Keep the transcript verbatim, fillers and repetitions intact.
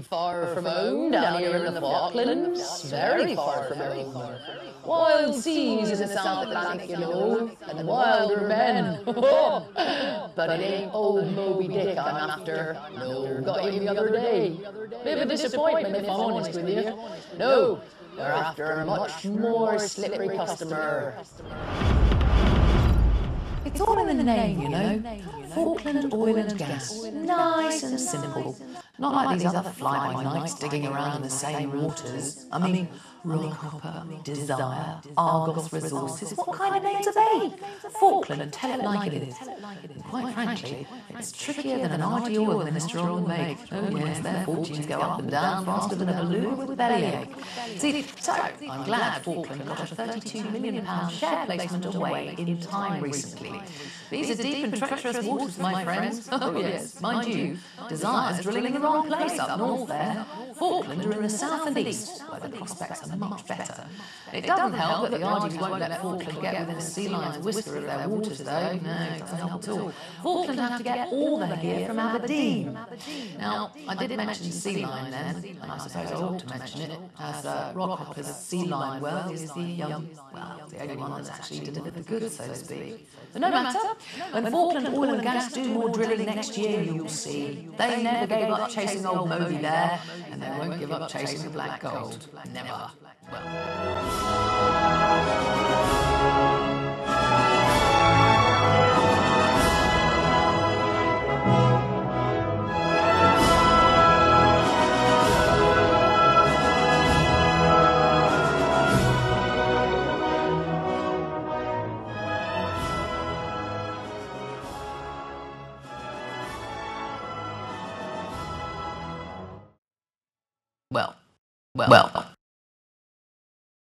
very far from home, down here in the Falklands, very far from home. Wild seas in the South Atlantic, you know, and wilder men. But it ain't old Moby Dick I'm after. No, got him the other day. Bit of a disappointment, if I'm honest with you. No, we're after a much more slippery customer. It's all in the name, you know. Falkland Oil and Gas. Nice and simple. Not like these other fly-by-nights digging around the same waters. I mean, Rockhopper, Desire, Argos Resources. What kind of names are they? Falkland, tell it like it is. And quite frankly, it's trickier than an R D oil minister will make. Oh yes, their fortunes go up and down faster than a balloon with a bellyache. See, so I'm glad Falkland got a thirty-two million pounds share placement away in time recently. These are deep and treacherous waters, my friends. Oh yes, mind you, Desire's drilling in the wrong place up north there. Falkland are in the south and east, where the prospects are much better. It doesn't help that the Argies won't let Falkland get within the Sea Lion's whisker of their waters, though. No, it doesn't help at all. Falkland have to get all their gear from Aberdeen. Now, I did mention Sea Lion then, and I suppose I ought to mention it, as uh, Rockhopper's Sea Lion well is the, um, well, the only one that's actually delivered the goods, so to speak. But no matter, when Falkland Oil and Gas do more drilling next year, you'll see. They never gave up chasing old Moby there, and they won't give up chasing the black gold. Never. Well, well, well.